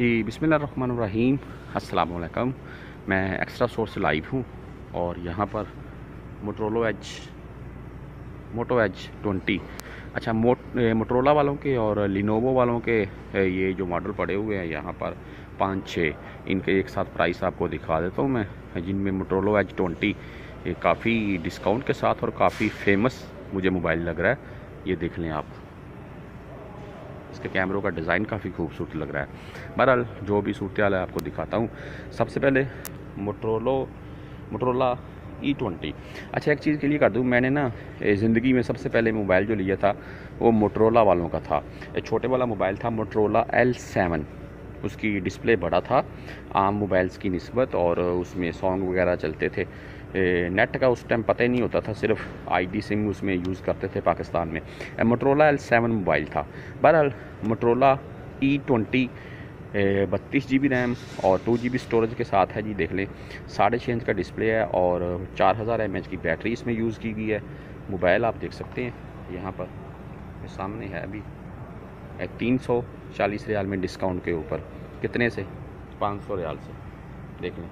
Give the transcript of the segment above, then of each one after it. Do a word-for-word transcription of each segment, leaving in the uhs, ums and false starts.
जी बिस्मिल्लाहिर्रहमानिर्रहीम, अस्सलाम वालेकुम। मैं एक्स्ट्रा सोर्स से लाइव हूँ और यहाँ पर Motorola edge Moto edge twenty अच्छा मोट मोटोरोला वालों के और लिनोवो वालों के ये जो मॉडल पड़े हुए हैं यहाँ पर पाँच छः, इनके एक साथ प्राइस आपको दिखा देता हूँ मैं, जिनमें मोटोरोला एज ट्वेंटी काफ़ी डिस्काउंट के साथ और काफ़ी फेमस मुझे मोबाइल लग रहा है। ये देख लें आप, इसके कैमरों का डिज़ाइन काफ़ी खूबसूरत लग रहा है। बहरहाल जो भी सूरत हाल है आपको दिखाता हूँ। सबसे पहले मोटोरोला मोटोरोला ई ट्वेंटी। अच्छा, एक चीज़ के लिए कर दूँ, मैंने ना ज़िंदगी में सबसे पहले मोबाइल जो लिया था वो मोटोरोला वालों का था। एक छोटे वाला मोबाइल था मोटोरोला एल सेवन, उसकी डिस्प्ले बड़ा था आम मोबाइल्स की निस्बत और उसमें सॉन्ग वगैरह चलते थे। नेट का उस टाइम पता ही नहीं होता था, सिर्फ आईडी सिम उसमें यूज़ करते थे पाकिस्तान में। मोटोरोला एल सेवन मोबाइल था। बहरहाल मोटोरोला ई ट्वेंटी बत्तीस जी बी रैम और टू जी बी स्टोरेज के साथ है जी। देख लें, साढ़े छः इंच का डिस्प्ले है और चार हज़ार एम एच की बैटरी इसमें यूज़ की गई है। मोबाइल आप देख सकते हैं यहाँ पर सामने है, अभी तीन सौ चालीस रियाल में डिस्काउंट के ऊपर। कितने से? पाँच सौ रियाल से। देख लें,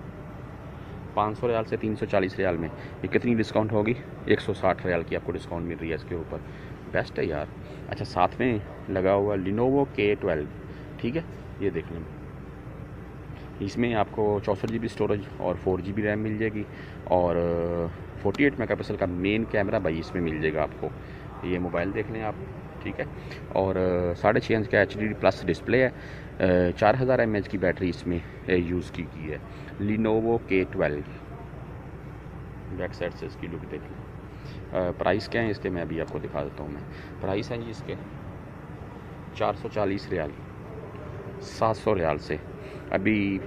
पाँच सौ रियाल से तीन सौ चालीस रियाल में ये कितनी डिस्काउंट होगी, एक सौ साठ रियाल की आपको डिस्काउंट मिल रही है इसके ऊपर। बेस्ट है यार। अच्छा, साथ में लगा हुआ लिनोवो के ट्वेल्व, ठीक है, ये देख लें। इसमें आपको चौंसठ जी बी स्टोरेज और फोर जी बी रैम मिल जाएगी और फोर्टी एट मेगा पिक्सल का मेन कैमरा भाई इसमें मिल जाएगा आपको। ये मोबाइल देख लें आप, ठीक है, और साढ़े छः इंच का एच डी प्लस डिस्प्ले है, चार हज़ार एम एच की बैटरी इसमें यूज़ की गई है। लिनोवो के ट्वेल्व। बैक साइड से इसकी लुक देख लें। प्राइस क्या है इसके, मैं अभी आपको दिखा देता हूँ। मैं प्राइस है जी इसके चार सौ चालीस रियाल, सात सौ रियाल से। अभी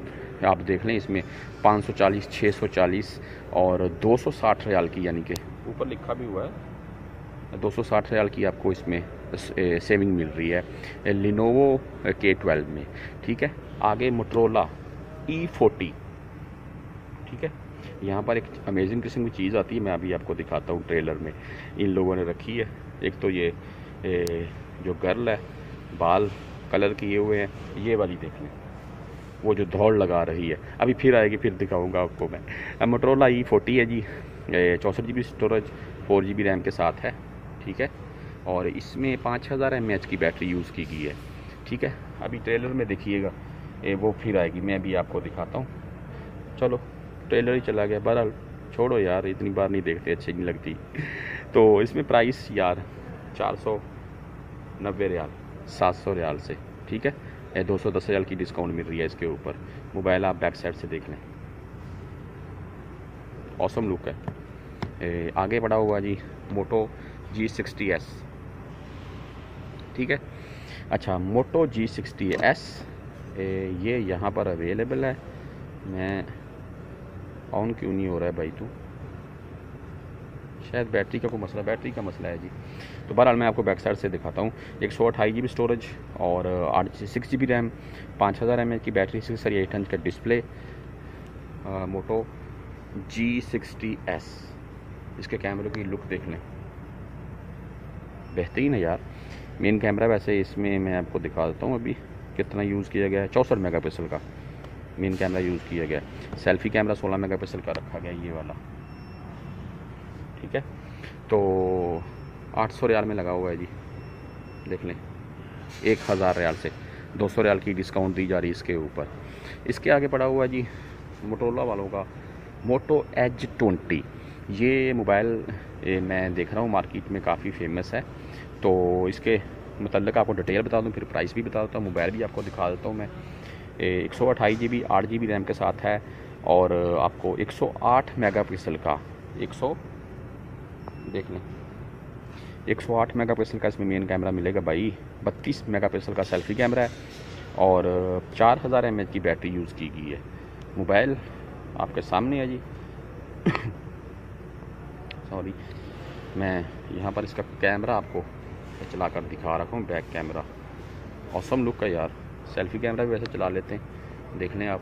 आप देख लें, इसमें पाँच सौ चालीस, छः सौ चालीस और दो सौ साठ रियाल की, यानी कि ऊपर लिखा भी हुआ है दो सौ साठ रियाल की आपको इसमें सेविंग मिल रही है लिनोवो के ट्वेल्व में, ठीक है। आगे मोटोरोला ई फोर्टी, ठीक है, यहाँ पर एक अमेजिंग किस्म की चीज़ आती है, मैं अभी आपको दिखाता हूँ। ट्रेलर में इन लोगों ने रखी है, एक तो ये ए, जो गर्ल है बाल कलर किए हुए हैं, ये वाली देख लें, वो जो दौड़ लगा रही है, अभी फिर आएगी, फिर दिखाऊँगा आपको मैं। मोटोरोला ई फोर्टी है जी, चौंसठ G B storage four G B RAM के साथ है, ठीक है, और इसमें पाँच हज़ार एम एच की बैटरी यूज़ की गई है, ठीक है। अभी ट्रेलर में देखिएगा, ए वो फिर आएगी, मैं अभी आपको दिखाता हूँ। चलो ट्रेलर ही चला गया, बहरहाल छोड़ो यार, इतनी बार नहीं देखते, अच्छी नहीं लगती। तो इसमें प्राइस यार चार सौ नब्बे रियाल, सात सौ रियाल से, ठीक है, दो सौ दस रियाल की डिस्काउंट मिल रही है इसके ऊपर। मोबाइल आप बैक साइड से देख लें, ऑसम लुक है। ए, आगे बढ़ा हुआ जी मोटो जी सिक्सटी एस, ठीक है। अच्छा, मोटो जी सिक्सटी एस ये यहाँ पर अवेलेबल है। मैं ऑन क्यों नहीं हो रहा है भाई, तू शायद बैटरी का कोई मसला बैटरी का मसला है जी। तो बहरहाल मैं आपको बैक साइड से दिखाता हूँ। एक सौ अट्ठाईस जी बी स्टोरेज और आठ सिक्स जी बी रैम, पाँच हज़ार एम एच की battery, six sir eight inch का display. Moto G sixty S, इसके कैमरे की लुक देख लें, बेहतरीन है यार। मेन कैमरा वैसे इसमें मैं आपको दिखा देता हूँ अभी कितना यूज़ किया गया है। चौंसठ मेगा पिक्सल का मेन कैमरा यूज़ किया गया है, सेल्फी कैमरा सोलह मेगा पिक्सल का रखा गया ये वाला, ठीक है। तो आठ सौ रियाल में लगा हुआ है जी, देख लें, एक हज़ार रियाल से दो सौ रियाल की डिस्काउंट दी जा रही है इसके ऊपर। इसके आगे पड़ा हुआ है जी मोटोरोला वालों का मोटो एज ट्वेंटी। ये मोबाइल मैं देख रहा हूँ मार्केट में काफ़ी फेमस है, तो इसके मतलब आपको डिटेल बता दूँ, फिर प्राइस भी बता देता हूँ, मोबाइल भी आपको दिखा देता हूँ मैं। एक सौ अट्ठाईस जी बी आठ जी बी रैम के साथ है और आपको एक सौ आठ मेगा पिक्सल का एक सौ देख लें एक सौ आठ मेगा पिक्सल का इसमें मेन कैमरा मिलेगा भाई। बत्तीस मेगा पिक्सल का सेल्फी कैमरा है और चार हज़ार एम एच की बैटरी यूज़ की गई है। मोबाइल आपके सामने है जी। सॉरी, मैं यहाँ पर इसका कैमरा आपको चला कर दिखा रखा हूँ, बैक कैमरा ऑसम लुक का यार। सेल्फी कैमरा भी वैसे चला लेते हैं, देख लें आप,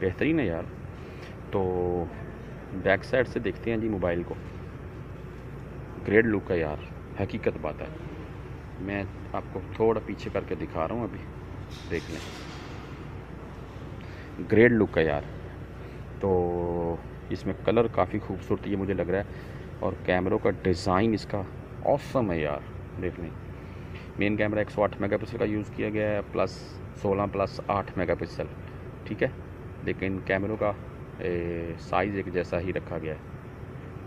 बेहतरीन है यार। तो बैक साइड से देखते हैं जी मोबाइल को, ग्रेट लुक का यार, हकीकत बात है। मैं आपको थोड़ा पीछे करके दिखा रहा हूँ, अभी देख लें, ग्रेट लुक है यार। तो इसमें कलर काफ़ी खूबसूरत ये मुझे लग रहा है, और कैमरों का डिज़ाइन इसका ऑसम है यार, देख लें। मेन कैमरा एक सौ आठ मेगापिक्सल का यूज़ किया गया है, प्लस सोलह प्लस आठ मेगापिक्सल, ठीक है, लेकिन कैमरों का साइज़ एक जैसा ही रखा गया है।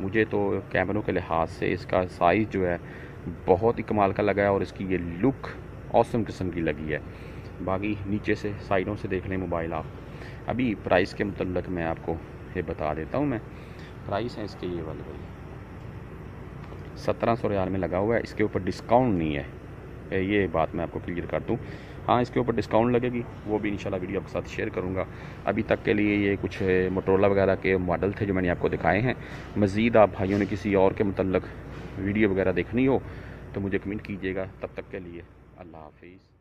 मुझे तो कैमरों के लिहाज से इसका साइज़ जो है बहुत ही कमाल का लगा है, और इसकी ये लुक ऑसम किस्म की लगी है। बाकी नीचे से साइडों से देख लें मोबाइल आप। अभी प्राइस के मतलब मैं आपको ये बता देता हूँ, मैं प्राइस है इसके ये वाले भाई सत्रह सौ रियाल में लगा हुआ है। इसके ऊपर डिस्काउंट नहीं है, ये बात मैं आपको क्लियर कर दूँ। हाँ, इसके ऊपर डिस्काउंट लगेगी, वो भी इंशाल्लाह वीडियो आपके साथ शेयर करूँगा। अभी तक के लिए ये कुछ मोटोरोला वगैरह के मॉडल थे जो मैंने आपको दिखाए हैं। मज़ीद आप भाइयों ने किसी और के मतलब वीडियो वगैरह देखनी हो तो मुझे कमेंट कीजिएगा। तब तक के लिए अल्लाह हाफिज़।